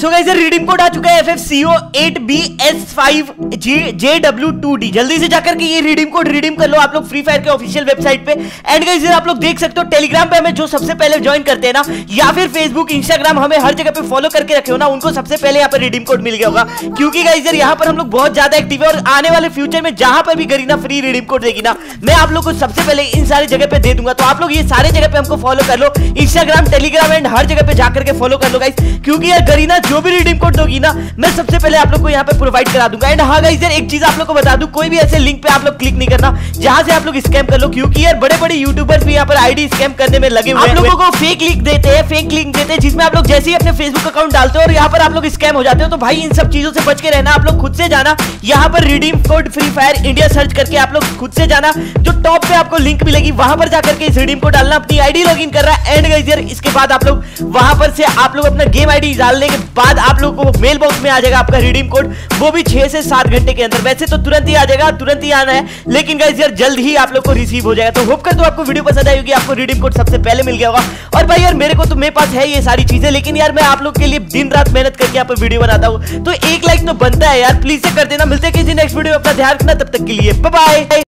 So guys, redeem code आ चुका है FFCO-8BS5-JW2D। जल्दी से जाकर के ये रिडीम कोड रिडीम कर लो आप लोग फ्री फायर के ऑफिशियल वेबसाइट पे। एंड गाइस इधर आप लोग देख सकते हो टेलीग्राम पे हमें जो सबसे पहले ज्वाइन करते हैं ना, या फिर फेसबुक इंस्टाग्राम, हमें हर जगह पे फॉलो करके रखे हो ना, उनको सबसे पहले यहाँ पर रिडीम कोड मिल गया होगा। क्योंकि गाइस यहाँ पर हम लोग बहुत ज्यादा एक्टिव है और आने वाले फ्यूचर में जहां पर भी गरीना फ्री रिडीम कोड देगी ना, मैं आप लोग को सबसे पहले इन सारी जगह पे दे दूंगा। तो आप लोग ये सारे जगह पे हमको फॉलो कर लो, इंस्टाग्राम, टेलीग्राम एंड हर जगह पे जाकर के फॉलो कर लो गाइस। क्योंकि यार गरीना जो भी रिडीम कोड दोगी ना, मैं सबसे पहले आप लोग को यहाँ पे प्रोवाइड करा दूंगा। एंड हाँ गाइस यार एक चीज आप लोग को बता दूं, कोई भी ऐसे लिंक पे आप लोग क्लिक नहीं करना जहां से आप लोग स्कैम कर लो। क्योंकि यार बड़े बड़े यूट्यूबर्स भी यहाँ पर आईडी स्कैम करने में लगे हुए हैं। आप लोगों को फेक लिंक देते हैं, फेक लिंक देते हैं जिसमें आप लोग जैसे ही अपने फेसबुक अकाउंट डालते हो और यहाँ पर आप लोग स्कैम हो जाते हो। तो भाई इन सब चीजों से बच के रहना, आप लोग खुद से जाना यहाँ पर redeem code Free Fire India search करके आप लोग खुद से जाना, जो टॉप पे आपको लिंक मिलेगी वहां पर जाकर के इस रिडीम कोड डालना, अपनी आईडी लॉगिन करना। एंड गाइस यार इसके बाद आप लोग वहां पर से आप लोग अपना गेम आईडी डालने के बाद आप लोग को मेल बॉक्स में आ जाएगा आपका रिडीम कोड, वो भी 6 से 7 घंटे के अंदर। वैसे तो तुरंत ही आ जाएगा, तुरंत ही आना है, लेकिन गाइस यार जल्द ही आप लोग को रिसीव हो जाएगा। तो होप करता हूं आपको वीडियो पसंद आई होगी, आपको रिडीम कोड सबसे पहले मिल गया होगा। और भाई यार मेरे को तो मेरे पास है ये सारी चीजें, लेकिन यार मैं आप लोग के लिए दिन रात मेहनत करके यहाँ पर वीडियो बनाता हूँ, तो एक लाइक तो बनता है यार, प्लीज से कर देना। मिलते हैं किसी नेक्स्ट वीडियो में, अपना ध्यान रखना, तब तक के लिए बाय बाय।